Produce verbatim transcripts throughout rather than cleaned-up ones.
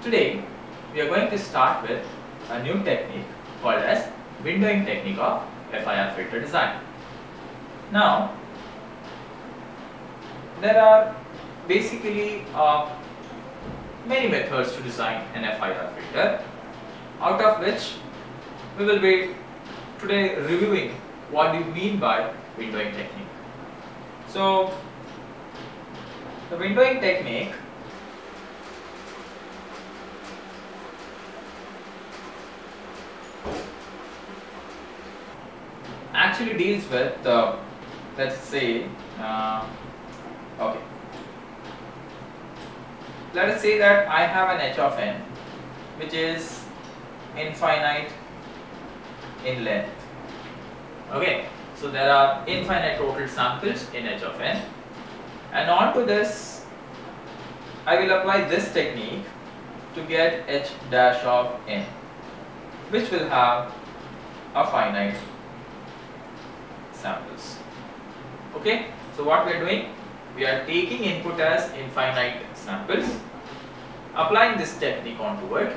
Today we are going to start with a new technique called as windowing technique of F I R filter design. Now there are basically uh, many methods to design an F I R filter, out of which we will be today reviewing what do you mean by windowing technique. So the windowing technique actually deals with uh, let's say uh, okay let us say that I have an h of n which is infinite in length. Okay, so there are infinite total samples in h of n, and onto this I will apply this technique to get h dash of n, which will have a finite samples. Okay, so what we are doing, we are taking input as infinite samples, applying this technique onto it,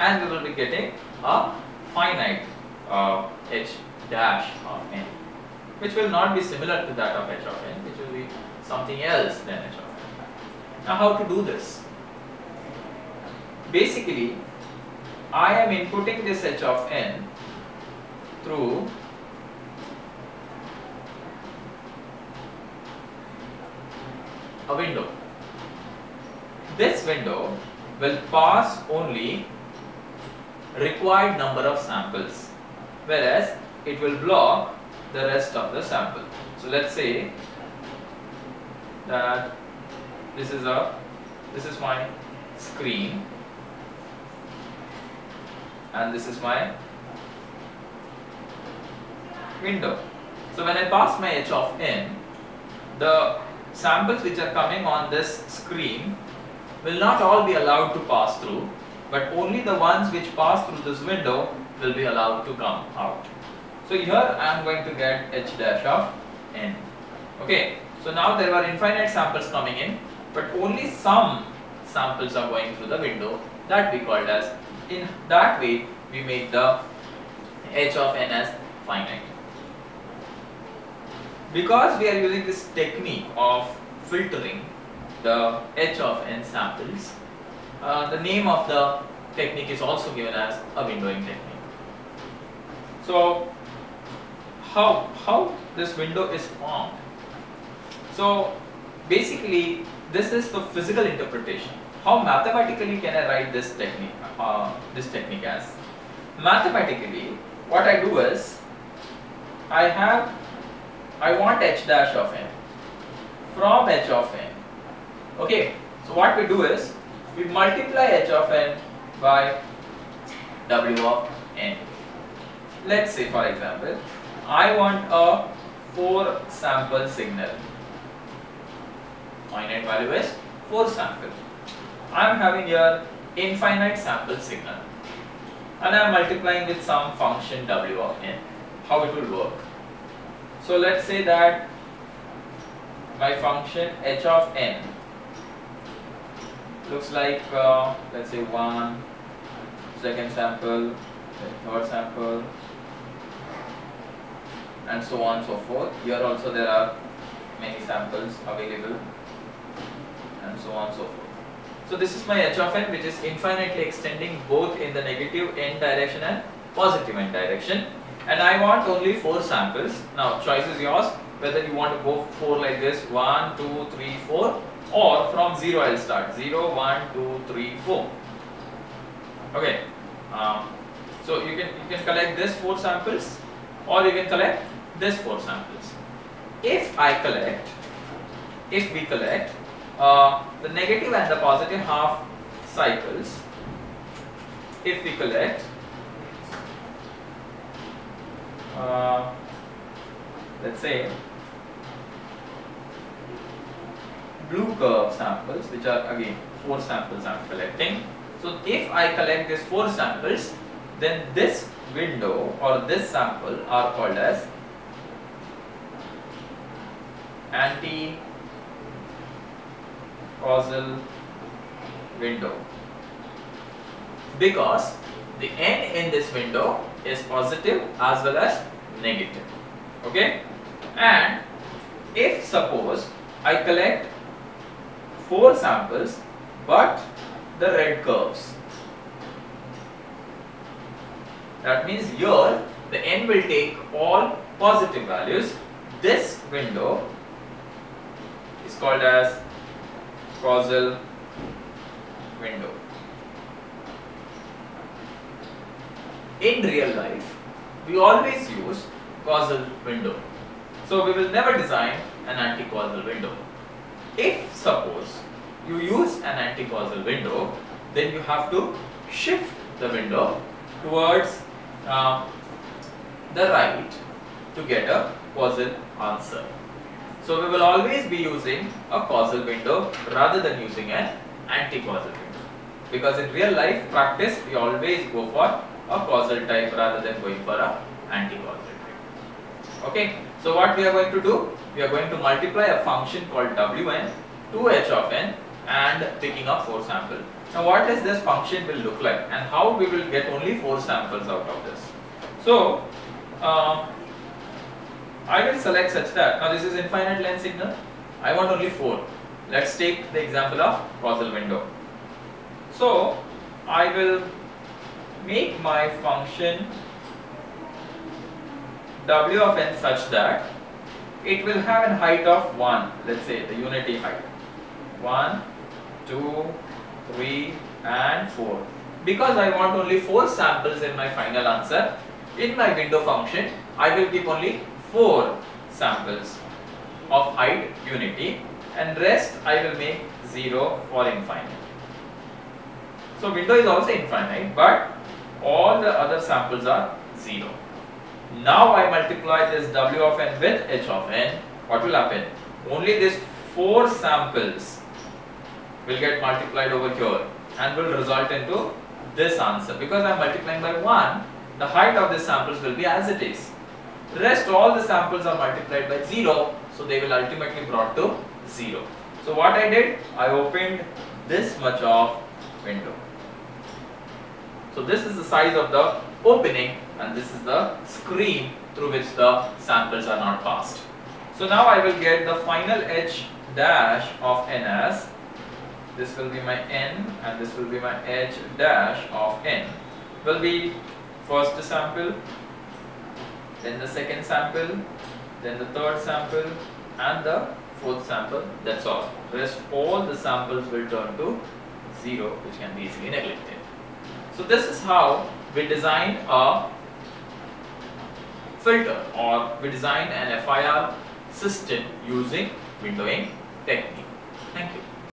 and we will be getting a finite uh, h dash of n, which will not be similar to that of h of n, which will be something else than h of n. Now how to do this? Basically I am inputting this h of n through a window. This window will pass only required number of samples, whereas it will block the rest of the sample. So let's say that this is a this is my screen and this is my window. So when I pass my h of n, the samples which are coming on this screen will not all be allowed to pass through, but only the ones which pass through this window will be allowed to come out. So here I am going to get h dash of n. Okay, so now there were infinite samples coming in, but only some samples are going through the window. That we called as, in that way we make the h of n as finite. Because we are using this technique of filtering the h of n samples, uh, the name of the technique is also given as a windowing technique. So How, how this window is formed? So basically this is the physical interpretation. How mathematically can I write this technique, uh, this technique as? Mathematically what I do is, I have, I want h dash of n from h of n. Okay, so what we do is, we multiply h of n by w of n. Let's say for example, I want a four sample signal. Finite value is four sample. I am having here infinite sample signal, and I am multiplying with some function w of n. How it will work? So let's say that my function h of n looks like uh, let's say one, second sample, third sample, and so on and so forth. Here also there are many samples available, and so on and so forth. So this is my h of n, which is infinitely extending both in the negative n direction and positive n direction, and I want only four samples. Now choice is yours, whether you want to go four like this, one, two, three, four, or from zero I will start, zero, one, two, three, four. Okay, um, so you can, you can collect this four samples, or you can collect this four samples. If I collect, if we collect uh, the negative and the positive half cycles, if we collect, uh, let's say blue curve samples, which are again four samples I am collecting. So if I collect these four samples, then this window or this sample are called as anti-causal window because the end in this window is positive as well as negative. Okay, and if suppose I collect four samples but the red curves, that means here the n will take all positive values. This window is called as causal window. In real life, we always use causal window. So we will never design an anti-causal window. If suppose you use an anti-causal window, then you have to shift the window towards uh, the right to get a causal answer. So we will always be using a causal window rather than using an anti-causal window, because in real life practice we always go for a causal type rather than going for a anti-causal type. Okay, so what we are going to do, we are going to multiply a function called wn to h of n and picking up four samples. Now what is this function will look like and how we will get only four samples out of this? So uh, I will select such that, now this is infinite length signal, I want only four. Let's take the example of causal window. So I will make my function w of n such that it will have a height of one, let's say the unity height, one, two, three and four. Because I want only four samples in my final answer, in my window function I will keep only four samples of height unity and rest I will make zero for infinite. So window is also infinite but all the other samples are zero. Now I multiply this w of n with h of n, what will happen? Only these four samples will get multiplied over here and will result into this answer. Because I am multiplying by one, the height of these samples will be as it is. Rest all the samples are multiplied by zero, so they will ultimately brought to zero. So what I did, I opened this much of window. So this is the size of the opening and this is the screen through which the samples are not passed. So now I will get the final h dash of n as, this will be my n and this will be my h dash of n, will be first sample, then the second sample, then the third sample and the fourth sample, that's all. Rest all the samples will turn to zero, which can be easily neglected. So this is how we design a filter or we design an F I R system using windowing technique. Thank you.